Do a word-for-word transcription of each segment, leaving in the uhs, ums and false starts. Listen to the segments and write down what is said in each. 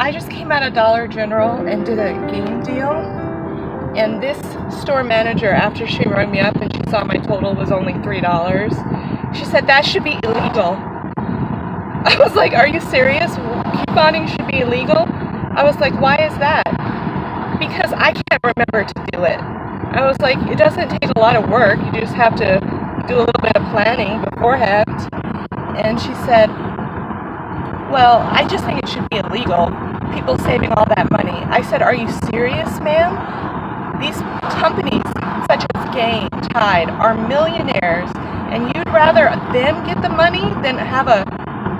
I just came out of Dollar General and did a Gain deal, and this store manager, after she rang me up and she saw my total was only three dollars, she said, that should be illegal. I was like, are you serious? Couponing should be illegal? I was like, why is that? Because I can't remember to do it. I was like, it doesn't take a lot of work, you just have to do a little bit of planning beforehand. And she said, well, I just think it should be illegal, people saving all that money. I said, are you serious, ma'am? These companies such as Gain, Tide, are millionaires, and you'd rather them get the money than have a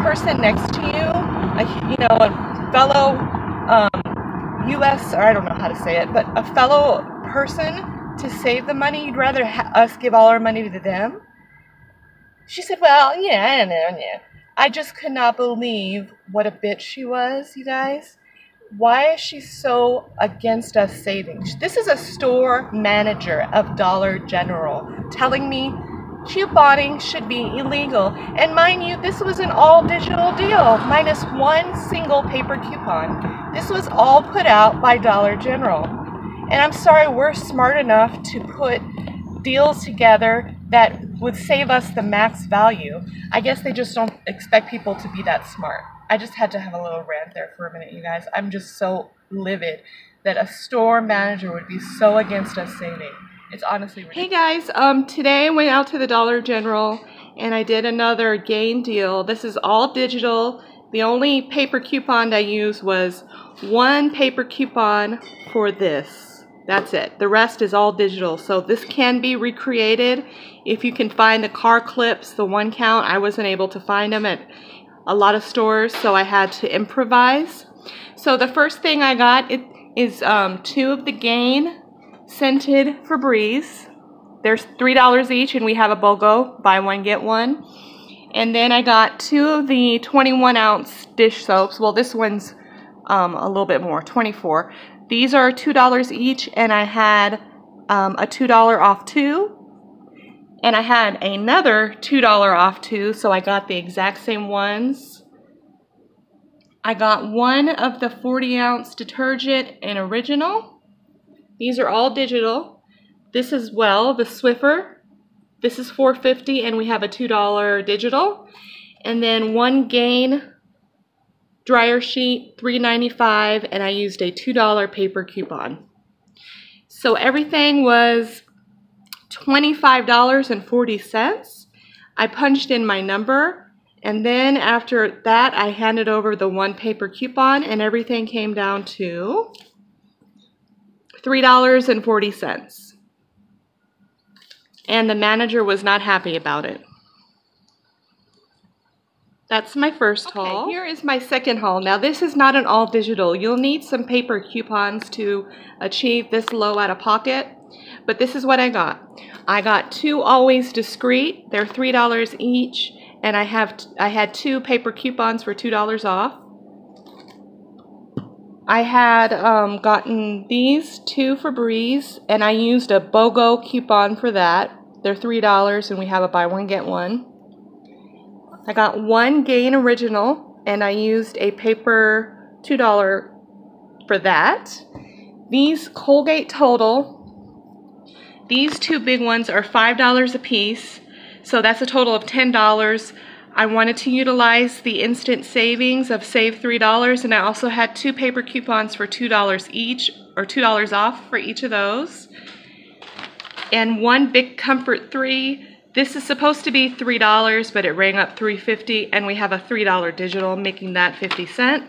person next to you, a, you know, a fellow um, U S, or I don't know how to say it, but a fellow person to save the money? You'd rather ha us give all our money to them? She said, well, yeah, I don't know, yeah. I just could not believe what a bitch she was, you guys. Why is she so against us saving? This is a store manager of Dollar General telling me couponing should be illegal. And mind you, this was an all digital deal, minus one single paper coupon. This was all put out by Dollar General. And I'm sorry, we're smart enough to put deals together that would save us the max value. I guess they just don't expect people to be that smart. I just had to have a little rant there for a minute, you guys. I'm just so livid that a store manager would be so against us saving. It's honestly ridiculous. Hey guys, um, today I went out to the Dollar General and I did another Gain deal. This is all digital. The only paper coupon I used was one paper coupon for this. That's it. The rest is all digital. So this can be recreated if you can find the car clips, the one count. I wasn't able to find them at a lot of stores, so I had to improvise. So the first thing I got it is um, two of the Gain scented Febreze. There's three dollars each, and we have a BOGO, buy one, get one. And then I got two of the twenty-one ounce dish soaps. Well, this one's um, a little bit more, twenty-four. These are two dollars each, and I had um, a two dollar off two, and I had another two dollar off two, so I got the exact same ones. I got one of the forty ounce detergent and original. These are all digital. This as well, the Swiffer. This is four fifty, and we have a two dollar digital. And then one Gain dryer sheet, three ninety-five, and I used a two dollar paper coupon. So everything was twenty-five dollars and forty cents. I punched in my number, and then after that I handed over the one paper coupon, and everything came down to three dollars and forty cents. And the manager was not happy about it. That's my first okay, haul. Here is my second haul. Now this is not an all digital. You'll need some paper coupons to achieve this low out of pocket, but this is what I got. I got two Always Discreet. They're three dollars each, and I, have I had two paper coupons for two dollars off. I had um, gotten these two Febreze, and I used a BOGO coupon for that. They're three dollars, and we have a buy one, get one. I got one Gain original, and I used a paper two dollar for that. These Colgate Total, these two big ones are five dollars a piece, so that's a total of ten dollars. I wanted to utilize the instant savings of save three dollars, and I also had two paper coupons for two dollars each, or two dollars off for each of those. And one Big Comfort three. This is supposed to be three dollars, but it rang up three fifty, and we have a three dollar digital, making that fifty cents.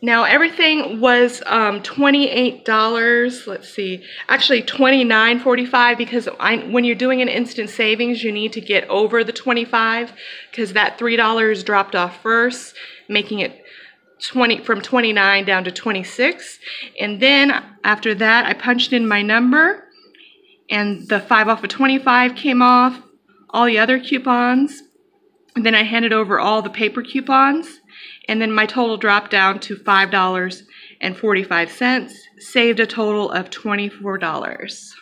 Now, everything was um, twenty-eight dollars. Let's see. Actually, twenty-nine forty-five, because I, when you're doing an instant savings, you need to get over the twenty-five, because that three dollars dropped off first, making it twenty from twenty-nine down to twenty-six. And then, after that, I punched in my number, and the five off of twenty-five came off, all the other coupons, and then I handed over all the paper coupons, and then my total dropped down to five dollars and forty-five cents, saved a total of twenty-four dollars.